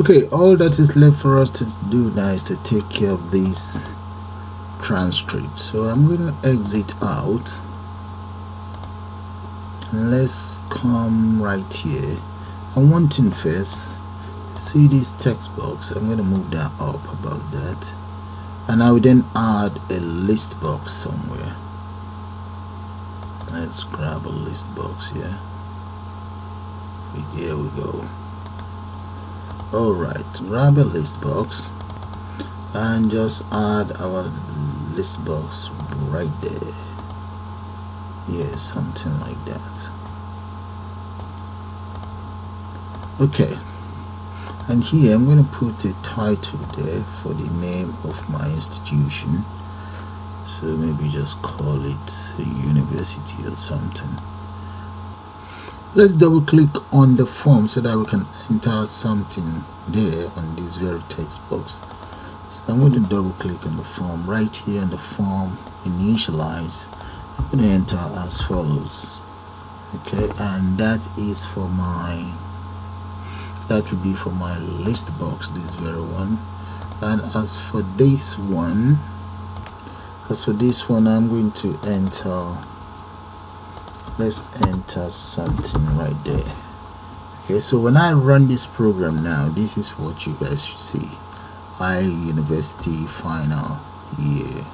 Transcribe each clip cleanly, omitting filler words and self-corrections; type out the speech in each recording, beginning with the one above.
Okay, all that is left for us to do now is to take care of this transcript. So I'm going to exit out. Let's come right here. I'm wanting first, see this text box. I'm going to move that up about that, and I will then add a list box somewhere. Let's grab a list box here. There we go. Alright, grab a list box and just add our list box right there. Yeah, something like that. Okay, and here I'm going to put a title there for the name of my institution. So maybe just call it a university or something. Let's double click on the form so that we can enter something there on this very text box. So I'm going to double click on the form right here, and the form initialize. I'm going to enter as follows. Okay, and that is for my, that would be for my list box, this very one. And as for this one I'm going to enter, let's enter something right there. Okay, so when I run this program now, this is what you guys should see: my university final year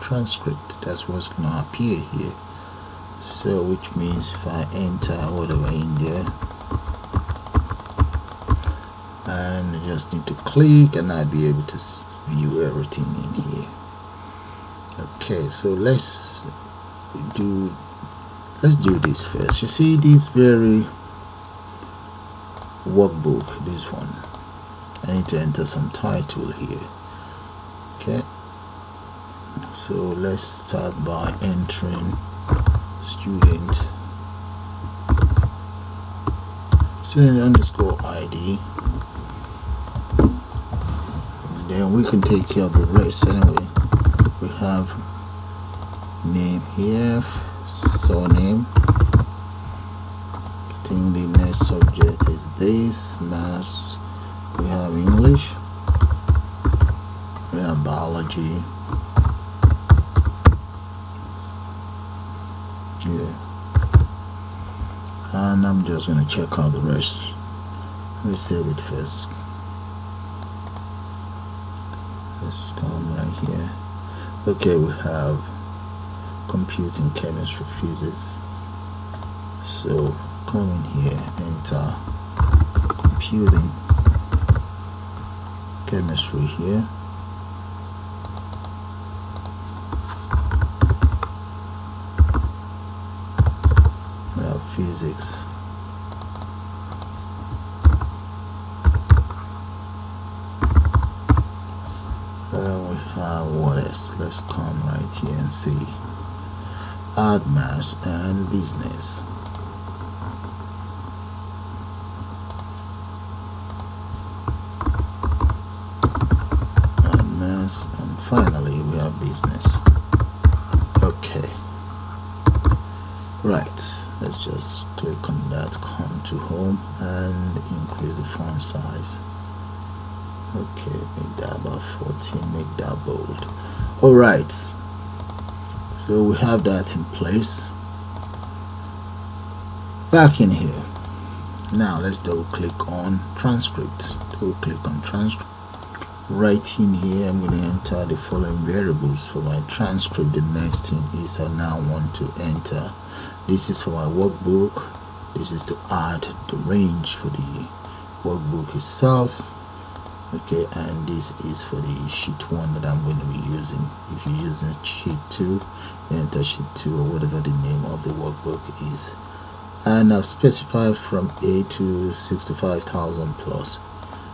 transcript. That's what's going to appear here. So which means if I enter whatever in there, and I just need to click, and I'll be able to view everything in here. Okay, so let's do this first. You see this very workbook, this one, I need to enter some title here. Okay, so let's start by entering student_id. Then we can take care of the rest anyway. We have name here, surname. I think the next subject is this, maths. We have English, we have biology. Yeah, and I'm just gonna check out the rest. Let me save it first. Let's come right here. Okay, we have computing, chemistry, physics. So come in here, enter computing, chemistry here. Physics. We have what else? Let's come right here and see add maths and business. Add maths, and finally we have business. Okay, right. Let's just click on that, come to home, and increase the font size. Okay, make that about 14, make that bold. Alright, so we have that in place. Back in here. Now let's double click on transcript. Double click on transcript. Right in here, I'm going to enter the following variables for my transcript. The next thing is I now want to enter. This is for my workbook. This is to add the range for the workbook itself. Okay, and this is for the sheet 1 that I'm going to be using. If you're using sheet 2, enter sheet 2 or whatever the name of the workbook is. And I've specified from A to 65,000 plus.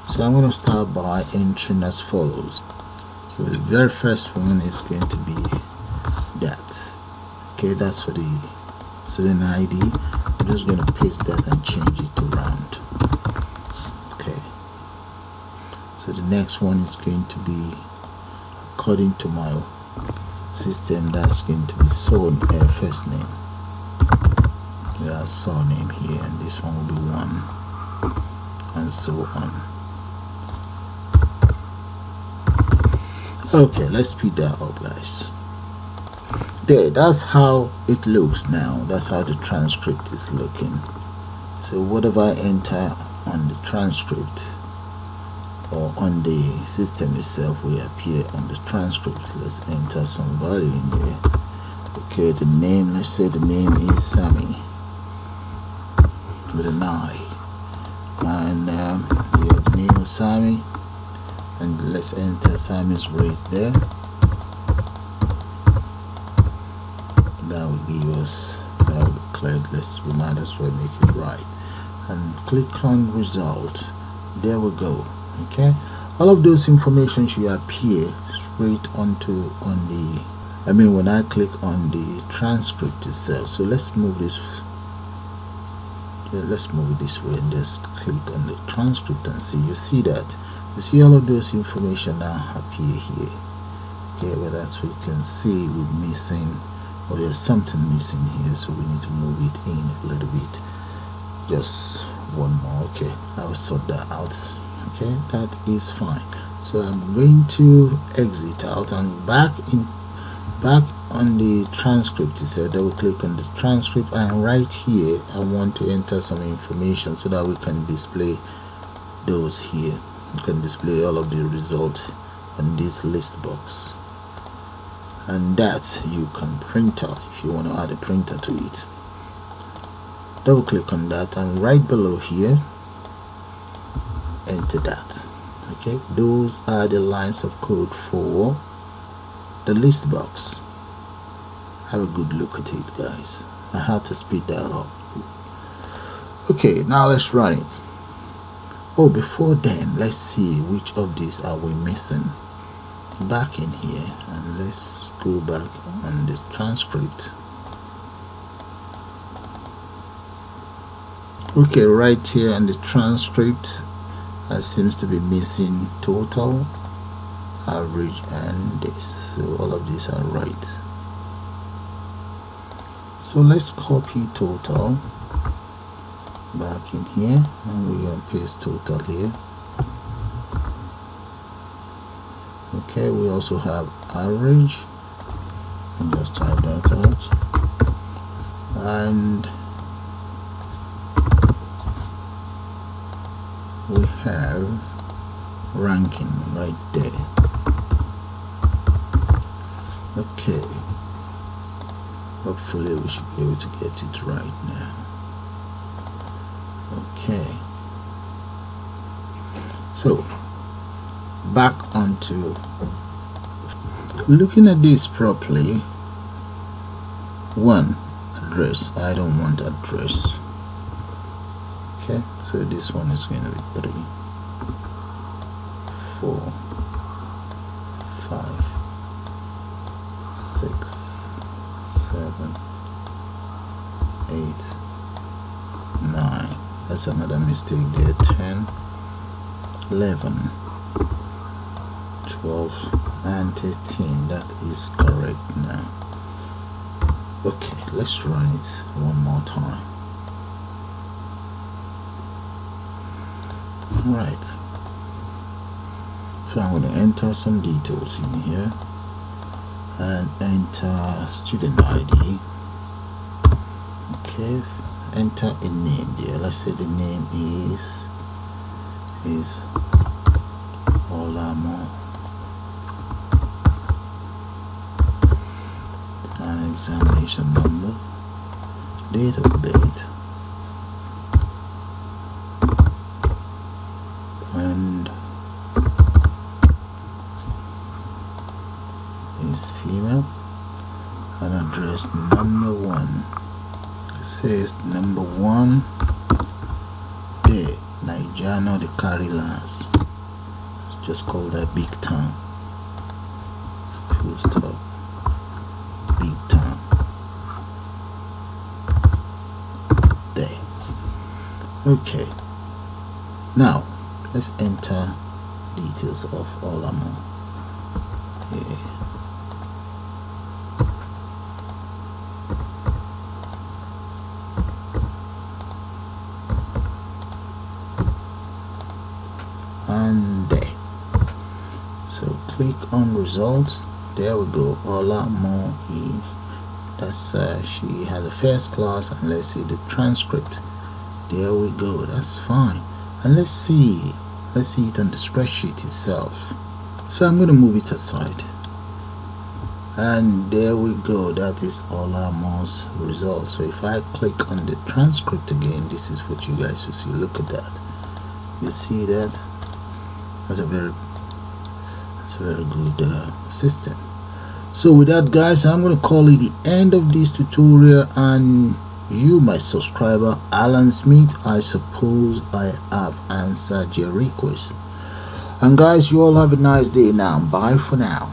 So I'm going to start by entering as follows. So the very first one is going to be that. Okay, that's for the student ID. I'm just going to paste that and change it around. Okay, so the next one is going to be, according to my system, that's going to be first name. We have surname here, and this one will be 1, and so on. Okay, let's speed that up, guys. There, that's how it looks now. That's how the transcript is looking. So whatever I enter on the transcript or on the system itself will appear on the transcript. Let's enter some value in there. Okay, the name, let's say the name is Sammy with an I, and your name is Sammy, and let's enter Sammy's weight there. That will give us, that will declare, let's, we might as well make it right, and click on result. There we go. Okay, all of those information should appear straight onto when I click on the transcript itself. So let's move this, let's move it this way and just click on the transcript and see. You see that, you see all of those information now appear here. Okay, well, as we can see, we're missing, or there's something missing here, so we need to move it in a little bit, just one more. Okay, I'll sort that out. Okay, that is fine. So I'm going to exit out and back on the transcript itself. I will click on the transcript, and right here I want to enter some information so that we can display those here. You can display all of the results on this list box, and that you can print out if you want to add a printer to it. Double click on that, and right below here enter that. Okay, those are the lines of code for the list box. Have a good look at it, guys. I had to speed that up. Okay, now let's run it. Oh, before then, let's see which of these are we missing. Back in here, and let's go back on the transcript. Okay, right here on the transcript, that seems to be missing total, average, and this. So all of these are right. So let's copy total back in here, and we're going to paste total here. Okay, we also have average, and just type that out, and we have ranking right there. Okay, hopefully we should be able to get it right now. Okay, so back onto looking at this properly. One, address, I don't want address. Okay, so this one is going to be 3, 4, 5, 6, 7, 8, 9. That's another mistake there. 10, 11, 12, and 13. That is correct now. Okay, let's run it one more time. Alright, so I'm going to enter some details in here and enter student ID. Okay, enter a name there. Let's say the name is Olamo, and examination number, date of date, and is female, and address number 1. It says number 1 there, Nijano de Carilas. Just call that big town. Full stop. Big town. There. Okay. Now let's enter details of Olamo. Yeah. And there. So click on results. There we go. Ola Mo. That's she has a first class, and let's see the transcript. There we go. That's fine. And let's see it on the spreadsheet itself. So I'm going to move it aside. And there we go, that is Ola Mo's result. So if I click on the transcript again, this is what you guys will see. Look at that. You see that? That's a very good system. So with that, guys, I'm going to call it the end of this tutorial. And you, my subscriber, Alan Smith, I suppose I have answered your request. And guys, you all have a nice day now. Bye for now.